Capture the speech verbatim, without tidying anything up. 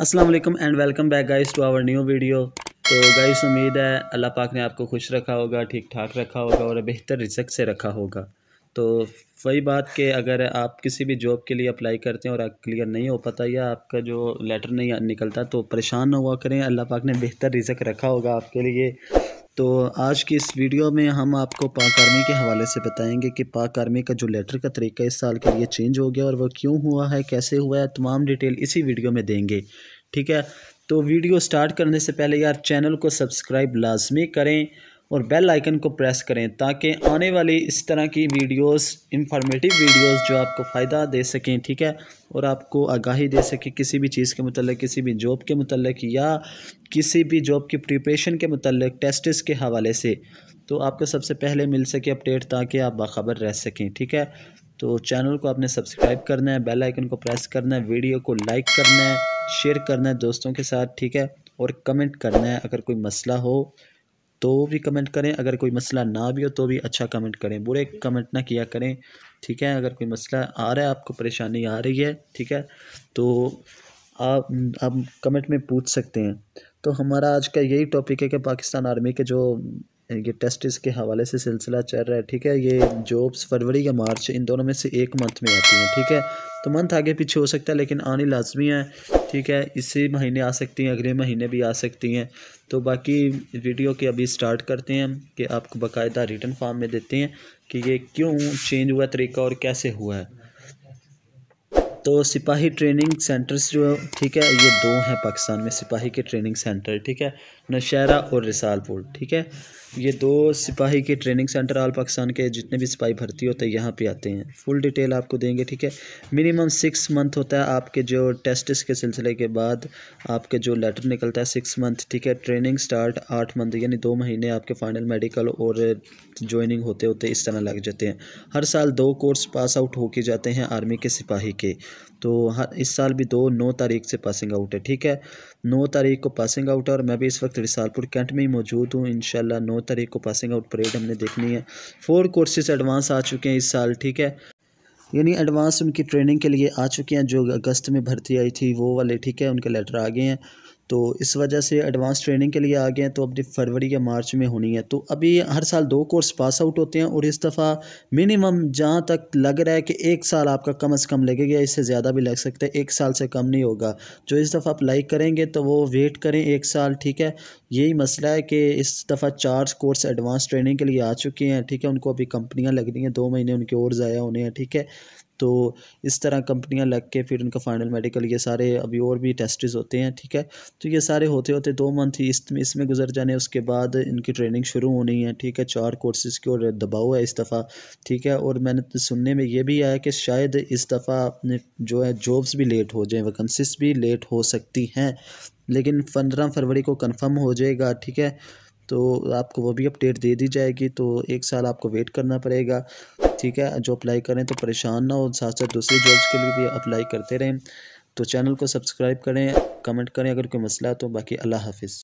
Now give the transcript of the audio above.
अस्सलाम वालेकुम and welcome back guys to our new video. तो गाइस उम्मीद है अल्लाह पाक ने आपको खुश रखा होगा, ठीक ठाक रखा होगा और बेहतर रिज़्क से रखा होगा। तो वही बात कि अगर आप किसी भी जॉब के लिए अप्लाई करते हैं और क्लियर नहीं हो पाता या आपका जो लेटर नहीं निकलता तो परेशान ना हुआ करें, अल्लाह पाक ने बेहतर रिज़्क रखा होगा आपके लिए। तो आज की इस वीडियो में हम आपको पाक आर्मी के हवाले से बताएंगे कि पाक आर्मी का जो लेटर का तरीका इस साल के लिए चेंज हो गया और वह क्यों हुआ है, कैसे हुआ है, तमाम डिटेल इसी वीडियो में देंगे। ठीक है, तो वीडियो स्टार्ट करने से पहले यार चैनल को सब्सक्राइब लाजमी करें और बेल आइकन को प्रेस करें ताकि आने वाली इस तरह की वीडियोस, इंफॉर्मेटिव वीडियोस जो आपको फ़ायदा दे सकें, ठीक है, और आपको आगाही दे सकें किसी भी चीज़ के मतलब, किसी भी जॉब के मतलब या किसी भी जॉब की प्रिपरेशन के मतलब, टेस्ट्स के हवाले से तो आपको सबसे पहले मिल सके अपडेट ताकि आप बाखबर रह सकें। ठीक है, तो चैनल को आपने सब्सक्राइब करना है, बेल आइकन को प्रेस करना है, वीडियो को लाइक करना है, शेयर करना है दोस्तों के साथ, ठीक है, और कमेंट करना है। अगर कोई मसला हो तो भी कमेंट करें, अगर कोई मसला ना भी हो तो भी अच्छा कमेंट करें, बुरे कमेंट ना किया करें। ठीक है, अगर कोई मसला आ रहा है, आपको परेशानी आ रही है, ठीक है, तो आप आप कमेंट में पूछ सकते हैं। तो हमारा आज का यही टॉपिक है कि पाकिस्तान आर्मी के जो ये टेस्ट्स के हवाले से सिलसिला चल रहा है, ठीक है, ये जॉब्स फरवरी या मार्च इन दोनों में से एक मंथ में आती हैं। ठीक है, तो मंथ आगे पीछे हो सकता है लेकिन आनी लाजमी है। ठीक है, इसी महीने आ सकती हैं, अगले महीने भी आ सकती हैं। तो बाकी वीडियो के अभी स्टार्ट करते हैं कि आपको बाकायदा रिटर्न फॉर्म में देते हैं कि ये क्यों चेंज हुआ तरीका और कैसे हुआ है। तो सिपाही ट्रेनिंग सेंटर्स जो, ठीक है, ये दो हैं पाकिस्तान में सिपाही के ट्रेनिंग सेंटर, ठीक है, नौशहरा और रिसालपुर। ठीक है, ये दो सिपाही के ट्रेनिंग सेंटर आल पाकिस्तान के जितने भी सिपाही भर्ती होते हैं यहाँ पे आते हैं। फुल डिटेल आपको देंगे, ठीक है। मिनिमम सिक्स मंथ होता है आपके जो टेस्ट्स के सिलसिले के बाद आपके जो लेटर निकलता है, सिक्स मंथ। ठीक है, ट्रेनिंग स्टार्ट आठ मंथ यानी दो महीने आपके फाइनल मेडिकल और ज्वाइनिंग होते होते इस तरह लग जाते हैं। हर साल दो कोर्स पास आउट होके जाते हैं आर्मी के सिपाही के, तो हर इस साल भी दो नौ तारीख से पासिंग आउट है। ठीक है, नौ तारीख को पासिंग आउट है और मैं भी इस वक्त रिसालपुर कैंट में ही मौजूद हूँ। इंशाल्लाह नौ तारीख को पासिंग आउट परेड हमने देखनी है। फोर कोर्सेज एडवांस आ चुके हैं इस साल, ठीक है, यानी एडवांस उनकी ट्रेनिंग के लिए आ चुके हैं। जो अगस्त में भर्ती आई थी वो वाले, ठीक है, उनके लेटर आ गए हैं तो इस वजह से एडवांस ट्रेनिंग के लिए आ गए हैं। तो अब फरवरी या मार्च में होनी है। तो अभी हर साल दो कोर्स पास आउट होते हैं और इस दफ़ा मिनिमम जहाँ तक लग रहा है कि एक साल आपका कम से कम लगेगा, इससे ज़्यादा भी लग सकता है, एक साल से कम नहीं होगा। जो इस दफ़ा अप्लाई करेंगे तो वो वेट करें एक साल। ठीक है, यही मसला है कि इस दफ़ा चार कोर्स एडवांस ट्रेनिंग के लिए आ चुके हैं, ठीक है, उनको अभी कंपनियाँ लग रही हैं, दो महीने उनके और ज़ाया होने हैं। ठीक है, तो इस तरह कंपनियां लग के फिर उनका फाइनल मेडिकल, ये सारे अभी और भी टेस्ट्स होते हैं। ठीक है, तो ये सारे होते होते दो मंथ ही इसमें इसमें गुजर जाने, उसके बाद इनकी ट्रेनिंग शुरू होनी है। ठीक है, चार कोर्सेज़ की और दबाव है इस दफ़ा। ठीक है, और मैंने तो सुनने में ये भी आया कि शायद इस दफ़ा जो है जॉब्स भी लेट हो जाएँ, वैकेंसीज भी लेट हो सकती हैं, लेकिन पंद्रह फरवरी को कन्फर्म हो जाएगा। ठीक है, तो आपको वो भी अपडेट दे दी जाएगी। तो एक साल आपको वेट करना पड़ेगा, ठीक है, जो अप्लाई करें तो परेशान ना हो, साथ साथ दूसरी जॉब्स के लिए भी अप्लाई करते रहें। तो चैनल को सब्सक्राइब करें, कमेंट करें अगर कोई मसला, तो बाकी अल्लाह हाफिज़।